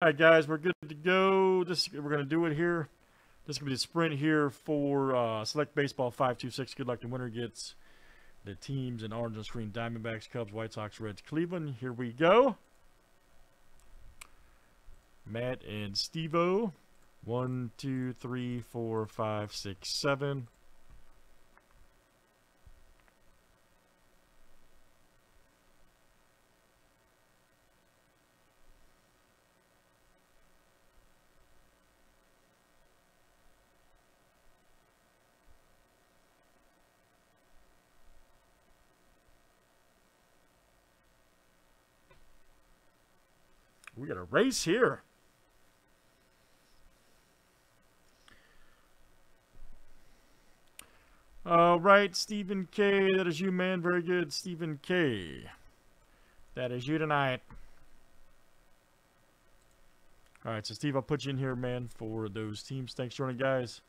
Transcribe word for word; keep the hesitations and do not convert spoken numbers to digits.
All right, guys, we're good to go. This we're gonna do it here. This is gonna be the sprint here for uh, Select Baseball five two six. Good luck. The winner gets the teams in orange on screen: Diamondbacks, Cubs, White Sox, Reds, Cleveland. Here we go. Matt and Steve-O. One, two, three, four, five, six, seven. We got a race here. All right, Stephen K., that is you, man. Very good, Stephen K. That is you tonight. All right, so Steve, I'll put you in here, man, for those teams. Thanks for joining, guys.